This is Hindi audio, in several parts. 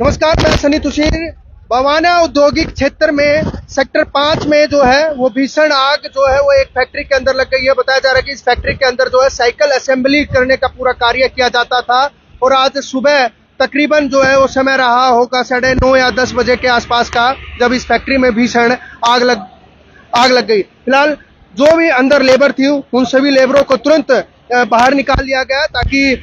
नमस्कार, मैं सनी तुशीर। बवाना औद्योगिक क्षेत्र में सेक्टर 5 में जो है वो भीषण आग जो है वो एक फैक्ट्री के अंदर लग गई है। बताया जा रहा है कि इस फैक्ट्री के अंदर जो है साइकिल असेंबली करने का पूरा कार्य किया जाता था और आज सुबह तकरीबन जो है वो समय रहा होगा 9:30 या 10 बजे के आसपास का, जब इस फैक्ट्री में भीषण आग लग गई। फिलहाल जो भी अंदर लेबर थी उन सभी लेबरों को तुरंत बाहर निकाल लिया गया ताकि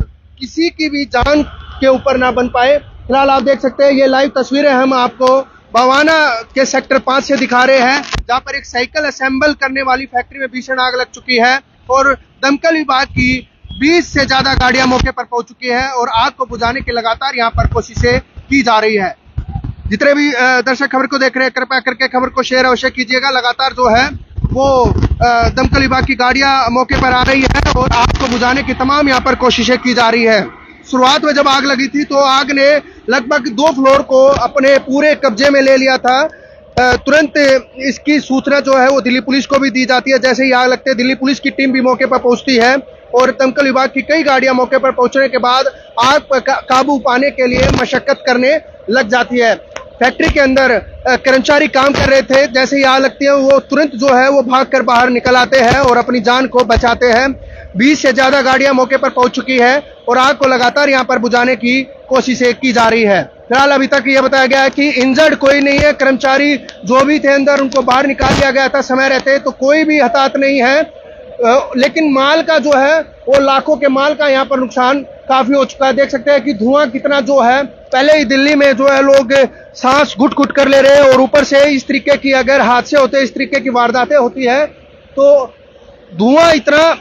किसी की भी जान के ऊपर ना बन पाए। फिलहाल आप देख सकते हैं, ये लाइव तस्वीरें हम आपको बवाना के सेक्टर 5 से दिखा रहे हैं, जहां पर एक साइकिल असेंबल करने वाली फैक्ट्री में भीषण आग लग चुकी है और दमकल विभाग की 20 से ज्यादा गाड़ियां मौके पर पहुंच चुकी है और आग को बुझाने की लगातार यहां पर कोशिशें की जा रही है। जितने भी दर्शक खबर को देख रहे हैं, कृपया करके खबर को शेयर अवश्य कीजिएगा। लगातार जो है वो दमकल विभाग की गाड़ियां मौके पर आ रही है और आग को बुझाने की तमाम यहाँ पर कोशिशें की जा रही है। शुरुआत में जब आग लगी थी तो आग ने लगभग 2 फ्लोर को अपने पूरे कब्जे में ले लिया था। तुरंत इसकी सूचना जो है वो दिल्ली पुलिस को भी दी जाती है। जैसे ही आग लगते दिल्ली पुलिस की टीम भी मौके पर पहुंचती है और दमकल विभाग की कई गाड़ियां मौके पर पहुंचने के बाद आग पर काबू पाने के लिए मशक्कत करने लग जाती है। फैक्ट्री के अंदर कर्मचारी काम कर रहे थे, जैसे ही आग लगती है वो तुरंत जो है वो भाग कर बाहर निकल आते हैं और अपनी जान को बचाते हैं। 20 से ज्यादा गाड़ियां मौके पर पहुंच चुकी है और आग को लगातार यहां पर बुझाने की कोशिशें की जा रही है। फिलहाल अभी तक यह बताया गया है कि इंजर्ड कोई नहीं है। कर्मचारी जो भी थे अंदर उनको बाहर निकाल दिया गया था समय रहते, तो कोई भी हताहत नहीं है। लेकिन माल का जो है वो लाखों के माल का यहाँ पर नुकसान काफी हो चुका है। देख सकते हैं कि धुआं कितना जो है, पहले ही दिल्ली में जो है लोग सांस घुट घुट कर ले रहे हैं और ऊपर से इस तरीके की अगर हादसे होते, इस तरीके की वारदातें होती है तो धुआं इतना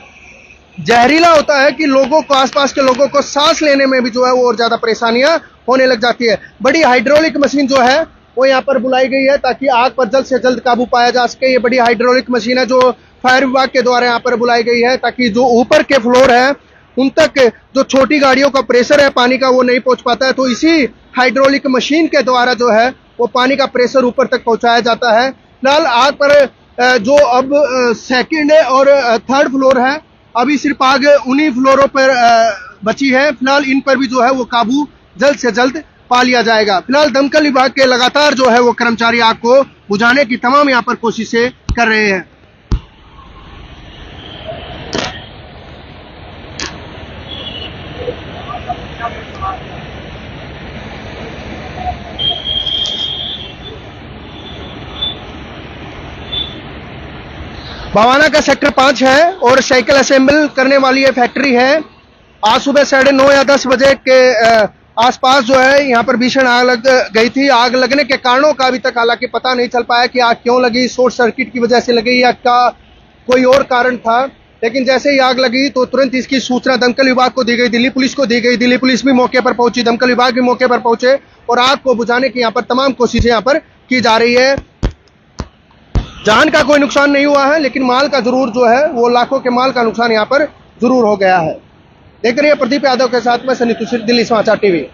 जहरीला होता है कि लोगों को, आसपास के लोगों को सांस लेने में भी जो है वो और ज्यादा परेशानियां होने लग जाती है। बड़ी हाइड्रोलिक मशीन जो है वो यहाँ पर बुलाई गई है ताकि आग पर जल्द से जल्द काबू पाया जा सके। ये बड़ी हाइड्रोलिक मशीन है जो फायर विभाग के द्वारा यहाँ पर बुलाई गई है ताकि जो ऊपर के फ्लोर है उन तक जो छोटी गाड़ियों का प्रेशर है पानी का वो नहीं पहुंच पाता है, तो इसी हाइड्रोलिक मशीन के द्वारा जो है वो पानी का प्रेशर ऊपर तक पहुंचाया जाता है। फिलहाल आग पर जो अब 2nd और 3rd फ्लोर है, अभी सिर्फ आग उन्हीं फ्लोरों पर बची है। फिलहाल इन पर भी जो है वो काबू जल्द से जल्द पा लिया जाएगा। फिलहाल दमकल विभाग के लगातार जो है वो कर्मचारी आग को बुझाने की तमाम यहाँ पर कोशिशें कर रहे हैं। बवाना का सेक्टर 5 है और साइकिल असेंबल करने वाली ये फैक्ट्री है। आज सुबह 9:30 या 10 बजे के आसपास जो है यहाँ पर भीषण आग लग गई थी। आग लगने के कारणों का अभी तक हालांकि पता नहीं चल पाया कि आग क्यों लगी, शॉर्ट सर्किट की वजह से लगी या क्या कोई और कारण था। लेकिन जैसे ही आग लगी तो तुरंत इसकी सूचना दमकल विभाग को दी गई, दिल्ली पुलिस को दी गई। दिल्ली पुलिस भी मौके पर पहुंची, दमकल विभाग भी मौके पर पहुंचे और आग को बुझाने की यहाँ पर तमाम कोशिशें यहाँ पर की जा रही है। जान का कोई नुकसान नहीं हुआ है लेकिन माल का जरूर जो है वो लाखों के माल का नुकसान यहाँ पर जरूर हो गया है। देख रहे हैं प्रदीप यादव के साथ में सनी तुशीर, दिल्ली समाचार टीवी।